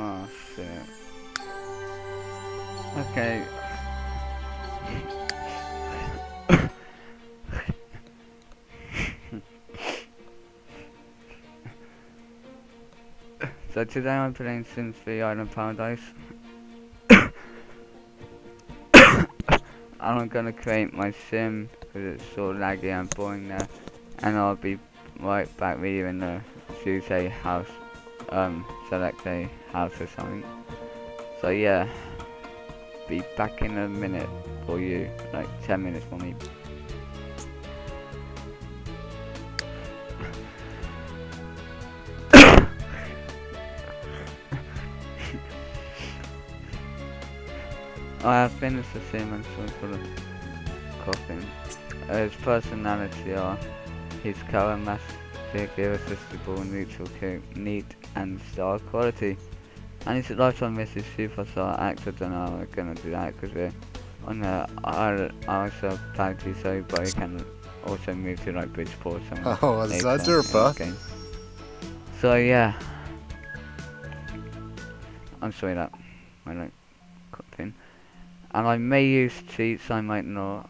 Oh shit. Okay. So today I'm playing Sims 3 Island Paradise. I'm gonna create my sim because it's so laggy and boring there, and I'll be right back with you in the choose a house, select a house or something. So yeah, be back in a minute for you, like 10 minutes for me. I have finished the sim and sorry for the coughing. His personality are his charismatic, irresistible, neutral, neat and star quality. And his lifetime miss is superstar actor. Don't know I'm gonna do that because we're on the RSL party, so but we can also move to like Bridgeport somewhere. Oh, is that your buck? So yeah. I'm sorry that I don't coughing. And I may use cheats, I might not.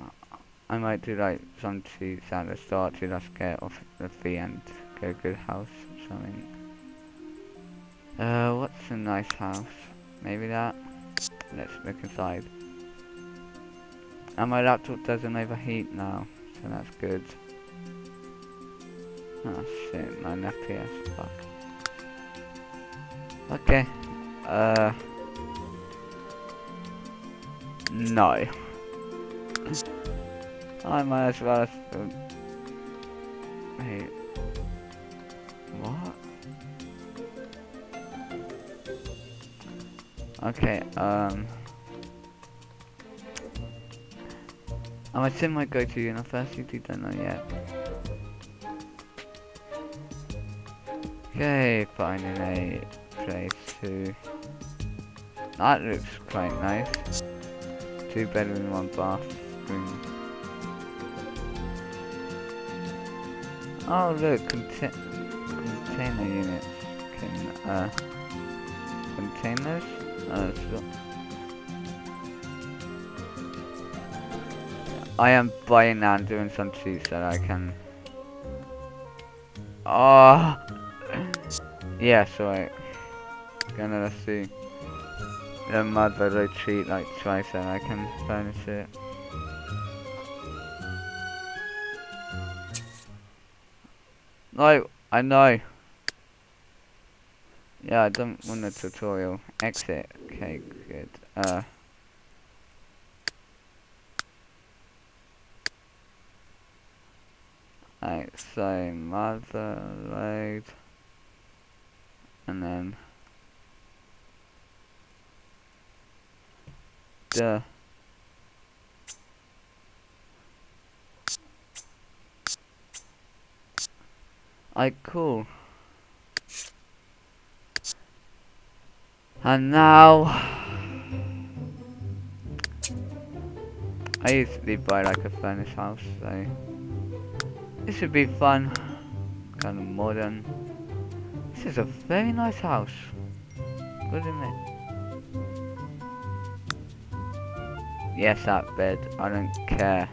I might do like some cheats at the start to just get off the end, go good house or something. What's a nice house? Maybe that? Let's look inside. And my laptop doesn't overheat now, so that's good. Oh shit, my FPS, fuck. Okay, no. I might as well. Wait. What? Okay, I might say might go to university, don't know yet. Okay, finding a place to. That looks quite nice. 2 bedroom, 1 bathroom. Oh look, container units. Can, containers? Sure. I am buying that and doing some cheats that I can. Oh! Yeah, sorry. Gonna let's see. The motherlode cheat like twice and I can furnish it. No, I know. Yeah, I don't want the tutorial. Exit. Okay, good. Alright, so motherlode. And then. Cool. And now I usually buy like a furnished house, so this should be fun, kind of modern. This is a very nice house, wouldn't it? Yes, that bed. I don't care.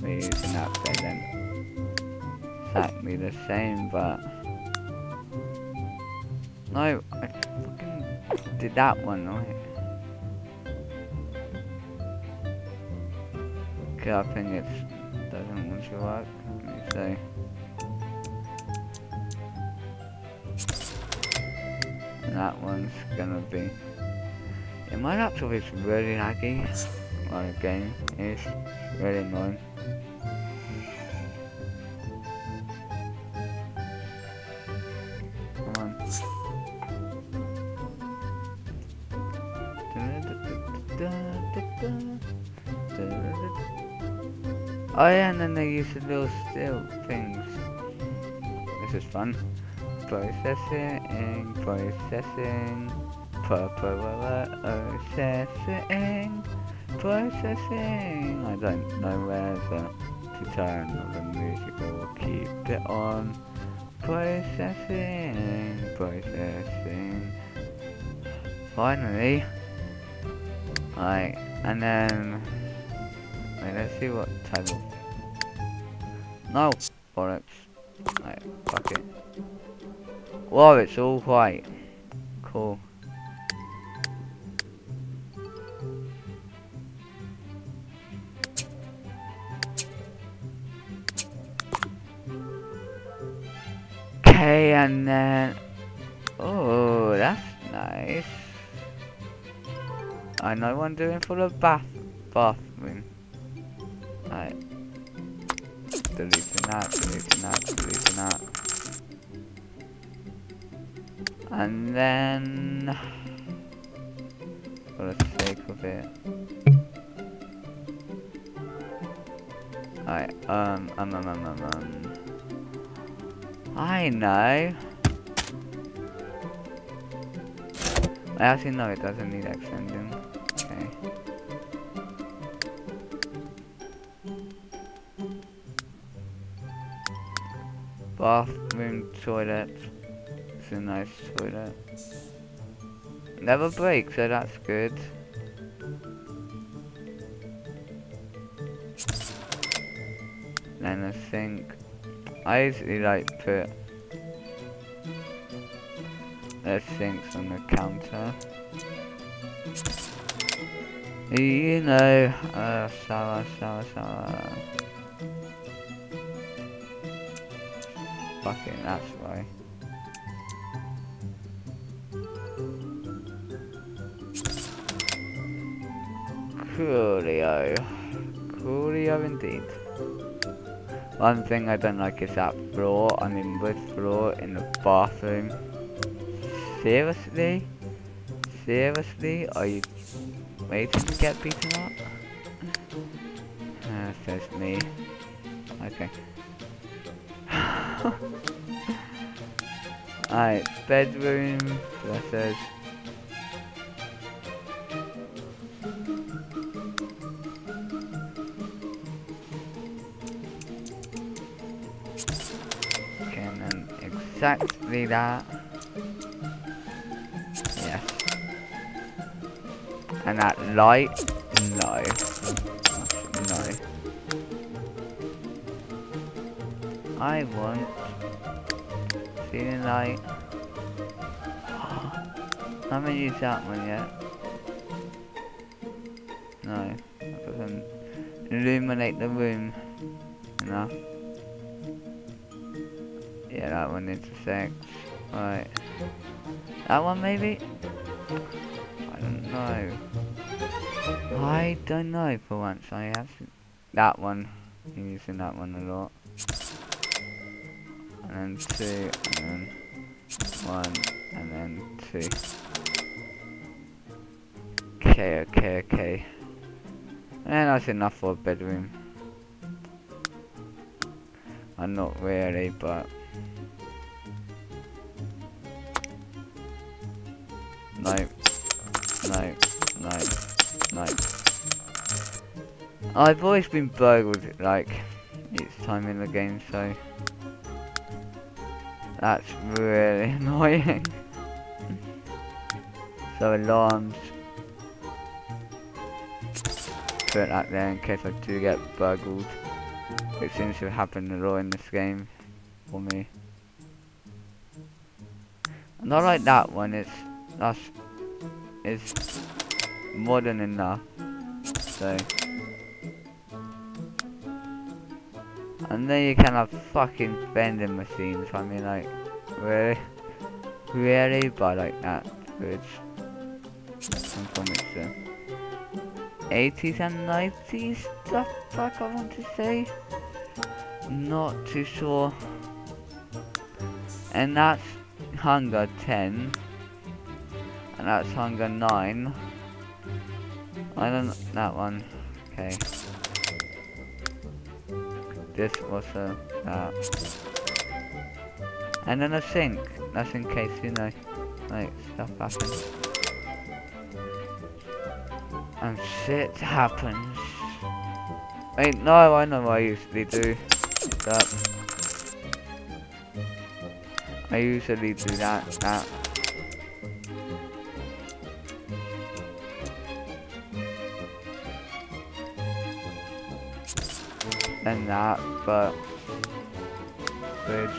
We're using that bed then. Exactly the same, but no, I fucking did that one, right? Okay, I think it doesn't want to work. So that one's gonna be. Yeah, my laptop is really laggy. My game is really annoying. Come on. Oh yeah, and then they use the little steel things. This is fun. Processing, processing, processing. Processing. I don't know where to turn the music or keep it on. Processing, processing. finally. Alright, and then wait, let's see what table. No, bollocks. Alright, fuck it. Whoa, it's all white. Cool. Okay, and then oh, that's nice. I know what I'm doing for the bathroom. Alright. Deleting that, deleting that, deleting that. And then for the sake of it. Alright, I know. I actually know it doesn't need extending. Okay. Bathroom, toilet. It's a nice toilet. Never breaks, so that's good. Then I think I usually like put the sinks on the counter. You know, shower. Fucking, that's why. Coolio. Coolio indeed. One thing I don't like is that floor, I mean wood floor in the bathroom. Seriously? Seriously? Are you waiting to get beaten up? Says me. Okay. Alright, bedroom versus. Okay, and then exactly that. Yes. And that light? No. No. I want ceiling light. I haven't used that one yet. No, that doesn't illuminate the room enough. Yeah, that one intersects. Right. That one maybe? I don't know. I don't know for once. I have to... That one. I'm using that one a lot. And then two, and then one, and then two. Okay. And that's enough for a bedroom. I'm not really, but no. I've always been burgled like each time in the game, so that's really annoying. So alarms. Put that there in case I do get burgled. It seems to happen a lot in this game for me. And I like that one. It's modern enough. So. And then you can have fucking vending machines. I mean, like, really, but like that. It's from the 80s and 90s stuff. Like I want to say. Not too sure. And that's Hunger 10. And that's Hunger 9. I don't know that one. Okay. This also that. And then a sink. That's in case, you know, like stuff happens. And shit happens. Wait, no, I know what I usually do. That. I usually do that. and that, but bridge.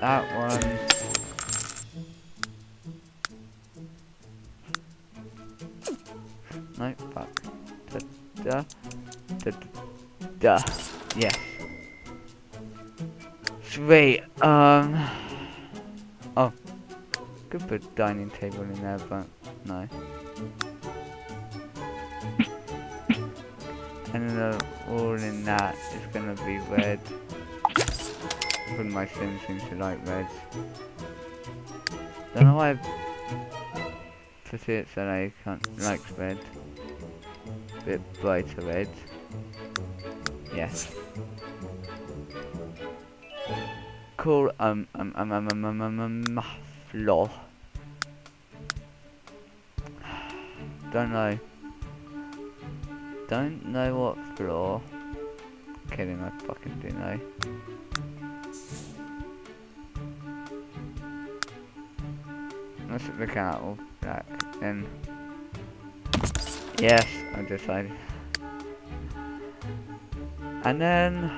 That one. No, fuck. Da, da, da, da. Yes. Sweet. Oh. Could put a dining table in there, but no. And the wall in that is gonna be red. Even my Sims seem to like red. Don't know why I put it so they can't like red. A bit brighter red. Yes. Cool. Floor. Don't know. Don't know what floor. Kidding, I fucking do know. Let's look at all black and yes, I decided. And then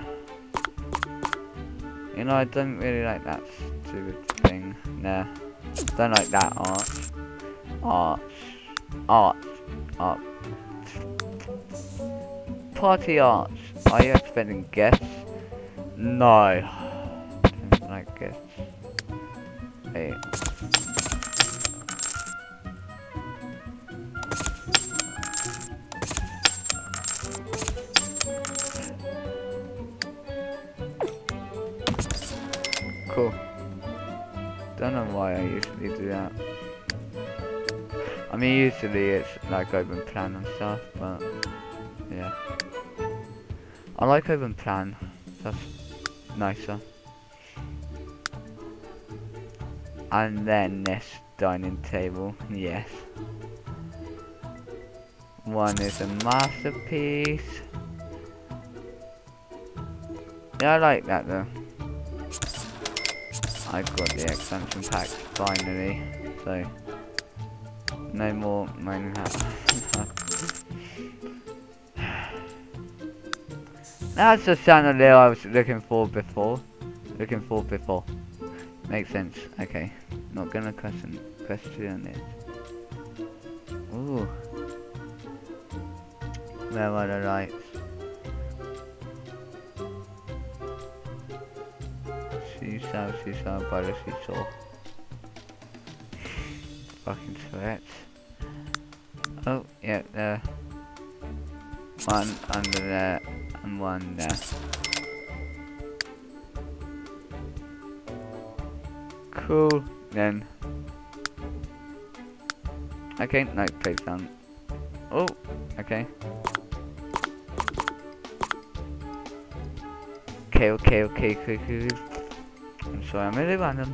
you know I don't really like that stupid thing. Nah. Don't like that art. Art. Party art. Are you expecting guests? No. I don't like guests. Hey. Cool. Don't know why I usually do that. I mean usually it's like open plan and stuff, but yeah. I like open plan. That's nicer. And then this dining table, yes. One is a masterpiece. Yeah, I like that though. I got the expansion pack finally, so no more Minecraft. That's the sound of the I was looking for before. Makes sense. Okay, not gonna question it. Ooh, where are the lights? Seesaw by the seesaw. Fucking sweat. Oh, yeah, there. One under there, and one there. Cool, then. Okay, no, please don't. Oh, okay. Okay. I'm sorry, I'm really random.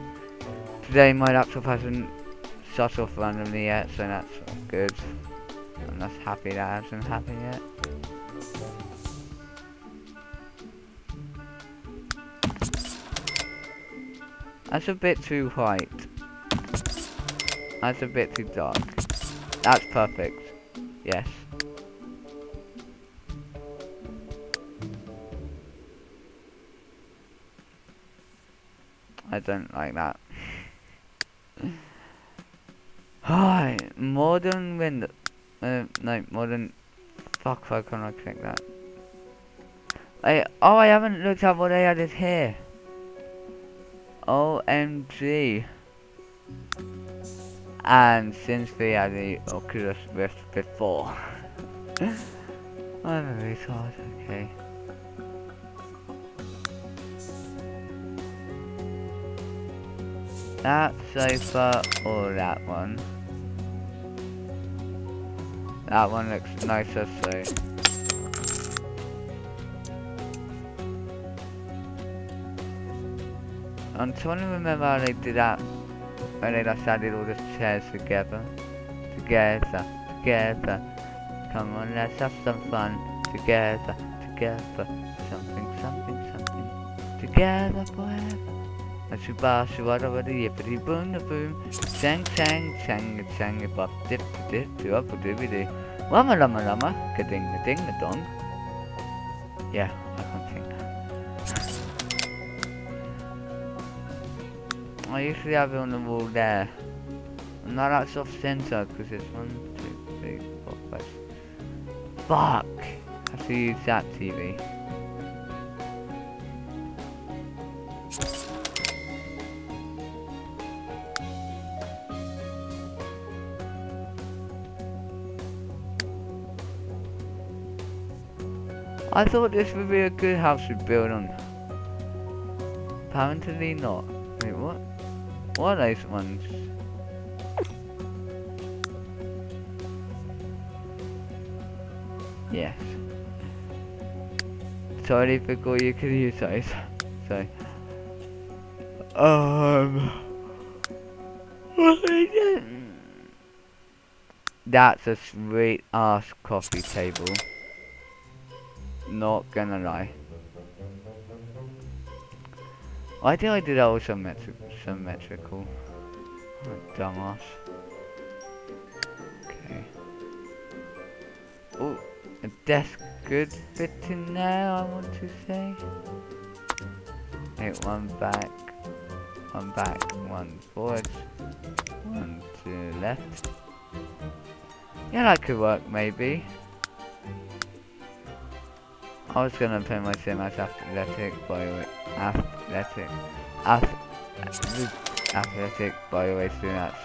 Today my laptop hasn't shut off randomly yet, so that's good. I'm not happy that it hasn't happened yet. That's a bit too white. That's a bit too dark. That's perfect. Yes. I don't like that. Hi, modern window. No, modern. Fuck, why can't I click that? I haven't looked at what I added here. OMG. And since we had the Oculus Rift before. I'm a retard, okay. That sofa or that one. That one looks nicer, so. I'm trying to remember how they did that when they just added all the chairs together. Together. Come on, let's have some fun. Together. Something. Together forever. Super, super, very pretty boom, sang, sang, sang, sang, a pop, dip, dip, up, every day. Lama, lama, lama, getting the ding, the dong. Yeah, I can't think. I usually have it on the wall there. I'm not out of center because it's 1, 2, 3, 4, 5. Fuck! I have to use that TV. I thought this would be a good house to build on. Apparently not. Wait, what? What are those ones? Yes. Sorry, forgot you could use those. Sorry. That's a sweet ass coffee table. Not gonna lie. I think I did that with symmetrical. I'm a dumbass. Okay. Oh, a desk could fit in there, I want to say. Eight, one back, one forward, one to the left. Yeah, that could work maybe. I was gonna play my sim as athletic by the way through that, so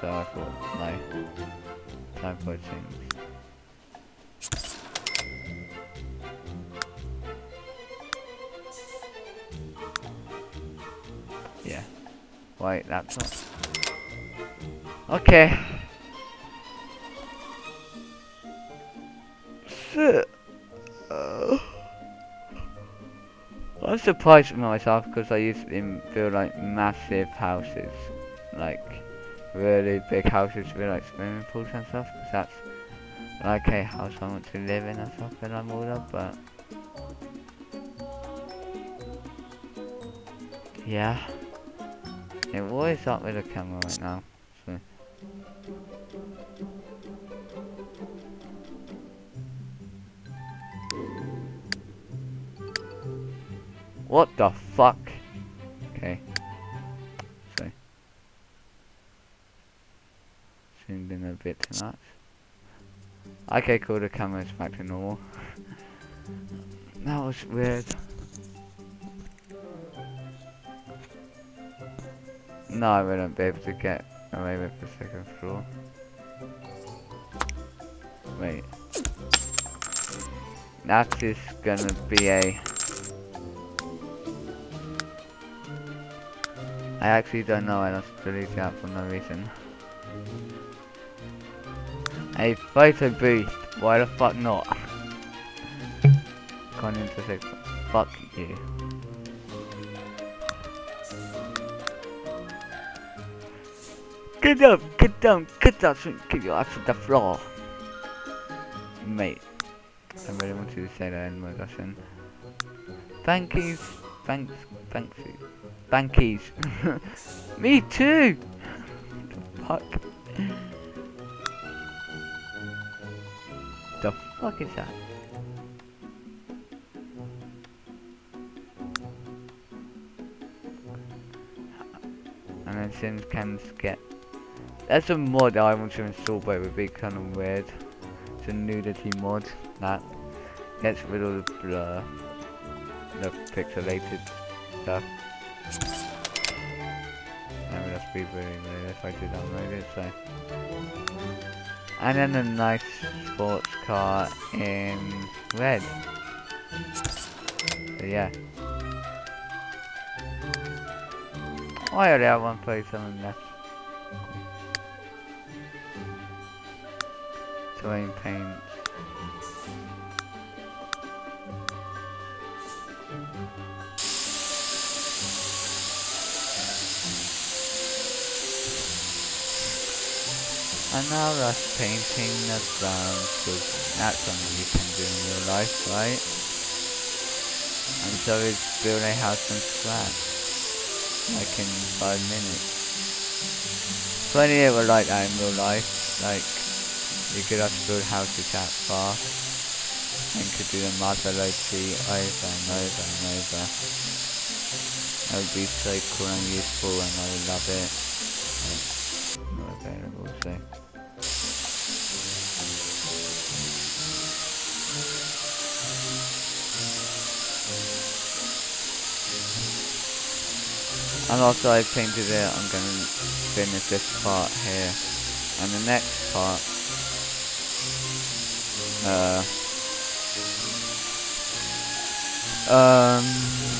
I thought no. Time for things. Yeah. Wait, that's not. Okay. So I'm surprised with myself because I used to build like massive houses, like really big houses with like swimming pools and stuff, because that's like a house I want to live in and stuff when I'm older, but yeah. It always up with the camera right now, so. What the fuck? Okay. So. Zoomed in a bit too much. Okay, cool, the camera's back to normal. That was weird. No, I wouldn't be able to get away with the second floor. Wait. That is gonna be a... I actually don't know, I just deleted that for no reason. A photo booth, why the fuck not? Can't even say fuck you. Get down, keep your ass on the floor. Mate, I really wanted to say that in my lesson. Thanks. Me too! What the fuck? The fuck is that? And then Sims can get... That's a mod that I want to install, but it would be kind of weird. It's a nudity mod that gets rid of the blur, the pixelated stuff. I mean, that's pretty weird if I did download it, so. And then a nice sports car in red. So yeah. Oh, I already have 147 left. Terrain paint. And now that's painting the ground, because that's something you can do in real life, right? And so it's build a house from scratch. like in 5 minutes. Funny ever like that in real life, like you could have to build houses that fast and could do the motherlode tree over and over and over. That would be so cool and useful and I would love it. Not available, so. And also I painted it, I'm going to finish this part here. And the next part,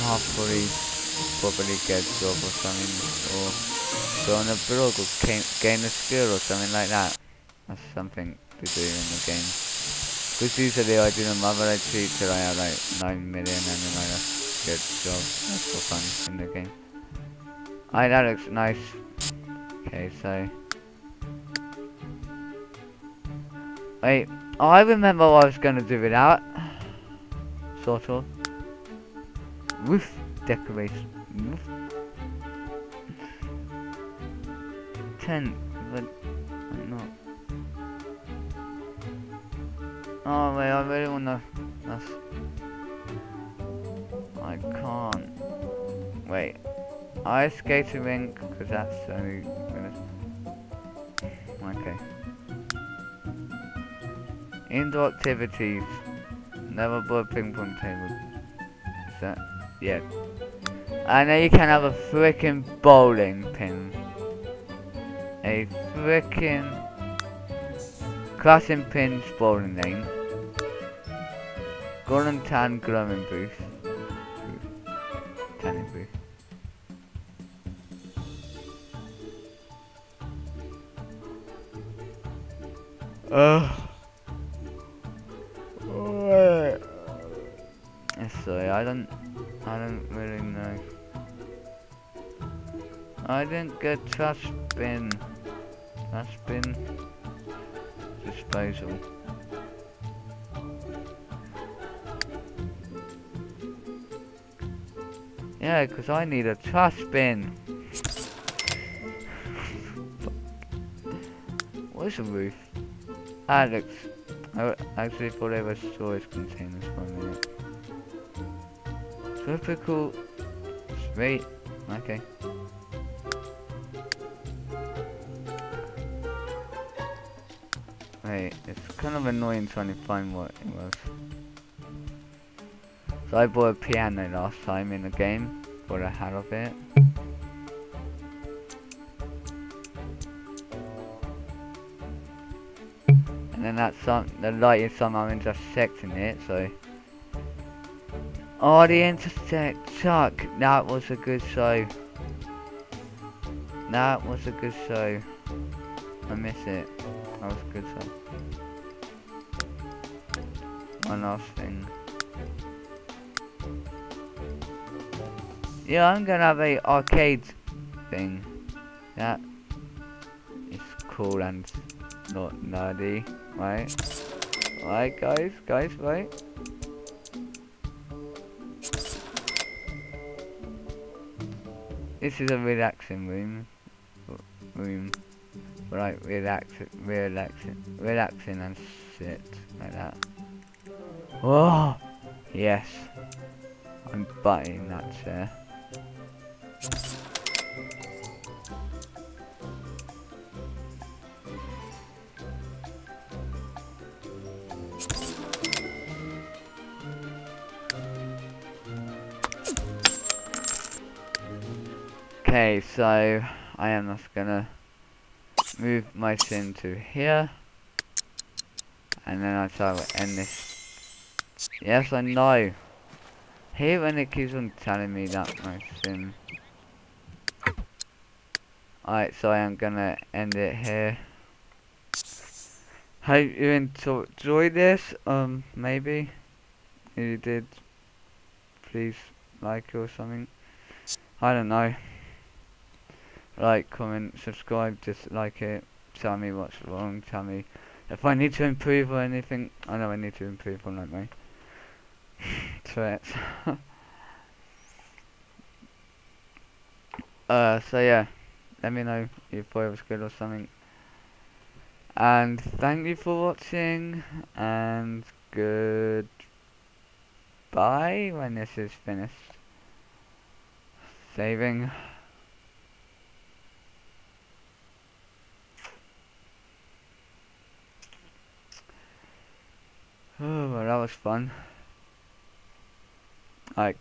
I'll probably get a job or something, or go on a blog or gain a skill or something like that. That's something to do in the game. Because usually I do the motherlode tree till I have like 9 million and then I just get a job. That's for fun in the game. Alright, that looks nice. Okay, so... wait, I remember what I was going to do with that. Sort of. Roof decoration. Roof. Tent, but I'm not. Oh wait, I really wanna. That's. I can't. Wait. Ice skating rink, because that's only. Okay. Indoor activities. Neverboard ping pong table. Is that? Yeah. And then you can have a frickin' bowling pin. A frickin' Clashing Pins bowling lane. Golden Tan Glowing Booth. Tanning Booth. Sorry, I don't really know. I didn't get trash bin. Trash bin disposal. Yeah, because I need a trash bin. What's a roof? That looks. I actually thought it was storage containers for a minute. Typical straight, okay. Wait, it's kind of annoying trying to find what it was. So I bought a piano last time in the game, for the hell of it. And then that's the light is somehow intersecting it, so. Oh, the intersect suck. That was a good show. That was a good show. I miss it. That was a good show. One last thing. Yeah, I'm gonna have a arcade thing. That is cool and not nerdy, right? Right, guys, right? This is a relaxing room, right? Relaxing and sit like that. Oh, yes, I'm butting that chair. Okay, so I am just gonna move my sim to here, and then I shall end this. Yes, I know. Here when it keeps on telling me that my sim. Alright, so I am gonna end it here. Hope you enjoyed this. Maybe if you did, please like it or something. I don't know. Like, comment, subscribe, dislike it, tell me what's wrong, tell me if I need to improve or anything. I know I need to improve on like my Tourette's. So yeah, let me know if I was good or something. And thank you for watching, and goodbye when this is finished. Saving. Oh, well, that was fun. Alright.